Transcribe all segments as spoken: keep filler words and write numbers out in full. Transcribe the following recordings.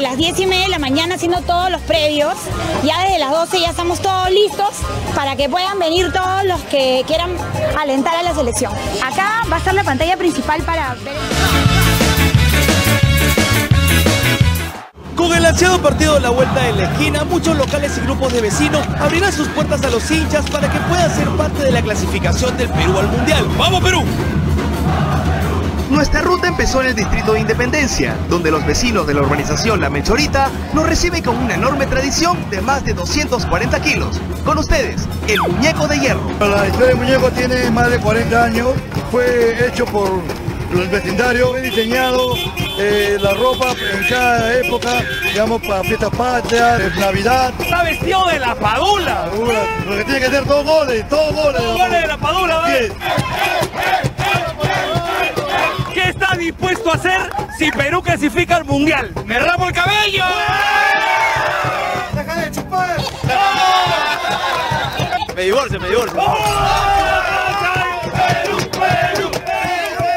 desde las diez y media de la mañana haciendo todos los previos. Ya desde las doce ya estamos todos listos para que puedan venir todos los que quieran alentar a la selección. Acá va a estar la pantalla principal para ver... Con el ansiado partido de la vuelta de la esquina, muchos locales y grupos de vecinos abrirán sus puertas a los hinchas para que puedan ser parte de la clasificación del Perú al Mundial. ¡Vamos, Perú! Nuestra ruta empezó en el distrito de Independencia, donde los vecinos de la urbanización La Melchorita nos reciben con una enorme tradición de más de doscientos cuarenta kilos. Con ustedes, el muñeco de hierro. La historia del muñeco tiene más de cuarenta años, fue hecho por los vecindarios, fue diseñado eh, la ropa en cada época, digamos, para fiestas patrias, Navidad. Está vestido de la Padula. Lo que tiene que ser dos goles, dos goles. Dos goles de la Padula, ¿ves? Dispuesto a hacer si Perú clasifica al mundial. ¡Me rapo el cabello! ¡Oh! ¡Deja de chupar! ¡Oh! Me divorcio, me divorcio. ¡Oh! ¡Perú, Perú, Perú, Perú!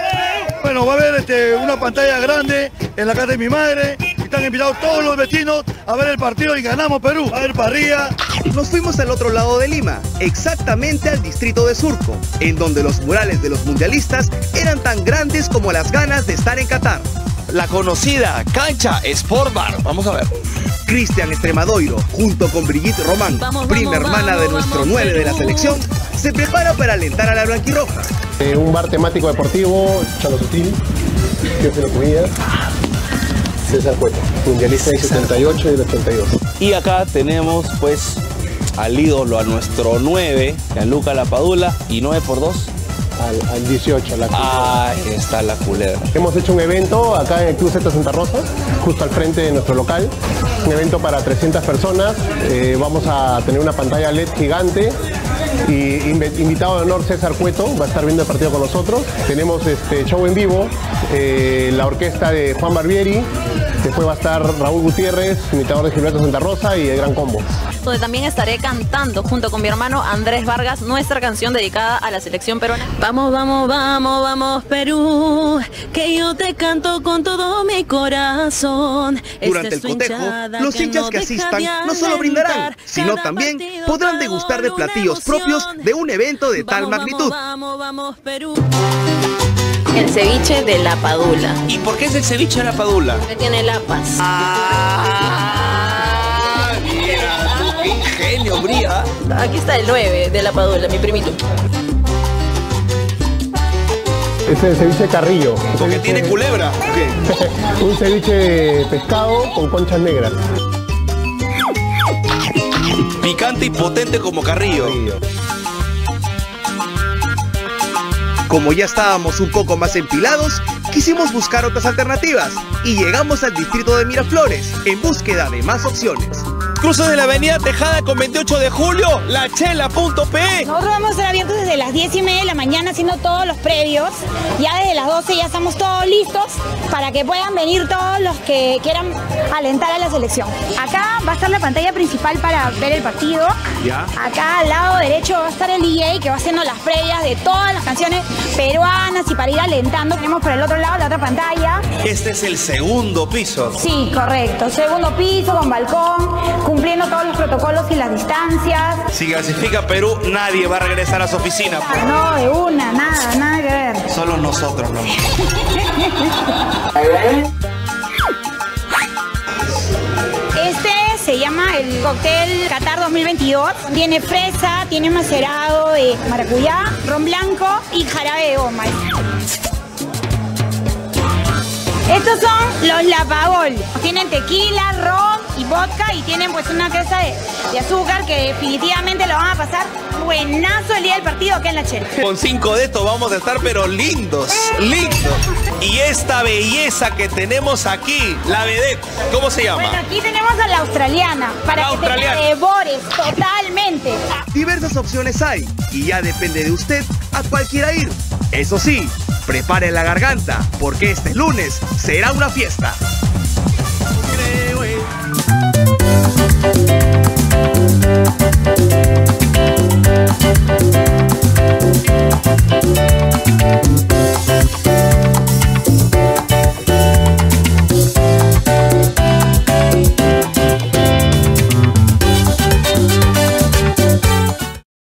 Bueno, va a haber este, una pantalla grande en la casa de mi madre. Están invitados todos los vecinos a ver el partido y ganamos Perú. A ver parrilla. Nos fuimos al otro lado de Lima, exactamente al distrito de Surco, en donde los murales de los mundialistas eran tan grandes como las ganas de estar en Qatar. La conocida Cancha Sport Bar. Vamos a ver. Cristian Estremadoiro, junto con Brigitte Román, vamos, prima vamos, hermana vamos, de nuestro nueve de la selección, se prepara para alentar a la blanquirroja. Eh, un bar temático deportivo, Chalo Sutil, que se lo comía. César Cueto, mundialista del setenta y ocho y del ochenta y dos. Y acá tenemos pues al ídolo, a nuestro nueve, a Luca Lapadula, y nueve por dos. Al, al dieciocho, a la culebra. Ahí está la culebra. Hemos hecho un evento acá en el Club Z Santa Rosa, justo al frente de nuestro local. Un evento para trescientas personas. Eh, vamos a tener una pantalla L E D gigante. Y invitado de honor César Cueto, va a estar viendo el partido con nosotros. Tenemos este show en vivo, eh, la orquesta de Juan Barbieri. Después va a estar Raúl Gutiérrez, imitador de Gilberto Santa Rosa, y el Gran Combo. Donde también estaré cantando junto con mi hermano Andrés Vargas nuestra canción dedicada a la selección peruana. Vamos, vamos, vamos, vamos Perú, que yo te canto con todo mi corazón. Durante el cotejo, los hinchas que asistan no solo brindarán, sino también podrán degustar de platillos propios de un evento de tal magnitud. Vamos, vamos, Perú. El ceviche de la Padula. ¿Y por qué es el ceviche de la Padula? Porque tiene lapas. ¡Ah! Mira, qué ingenio, Bría. Aquí está el nueve de la Padula, mi primito. Es el ceviche Carrillo. Porque ceviche... tiene culebra. ¿Qué? Un ceviche de pescado con conchas negras. Picante y potente como Carrillo. Carrillo. Como ya estábamos un poco más empilados, quisimos buscar otras alternativas y llegamos al distrito de Miraflores en búsqueda de más opciones. Cruces de la avenida Tejada con veintiocho de julio, La Chela.pe. Nosotros vamos a estar abiertos desde las diez y media de la mañana haciendo todos los previos. Ya desde las doce ya estamos todos listos para que puedan venir todos los que quieran alentar a la selección. Acá va a estar la pantalla principal para ver el partido. ¿Ya? Acá al lado derecho va a estar el D J que va haciendo las previas de todas las canciones peruanas y para ir alentando. Tenemos por el otro lado la otra pantalla. Este es el segundo piso. Sí, correcto. Segundo piso con balcón, cumpliendo todos los protocolos y las distancias. Si clasifica Perú, nadie va a regresar a su oficina. No, de una, nada, nada que ver. Solo nosotros, ¿no? Este se llama el cóctel Qatar dos mil veintidós. Tiene fresa, tiene macerado de maracuyá, ron blanco y jarabe de goma. Estos son los lapagol. Tienen tequila, ron y vodka, y tienen pues una cresta de, de azúcar que definitivamente lo van a pasar buenazo el día del partido acá en La Chela. Con cinco de estos vamos a estar pero lindos, lindos. Y esta belleza que tenemos aquí, la vedette, ¿cómo se llama? Bueno, aquí tenemos a la australiana, para la que australiana. Te devores totalmente. Diversas opciones hay, y ya depende de usted a cuál quiera ir. Eso sí, preparen la garganta, porque este lunes será una fiesta.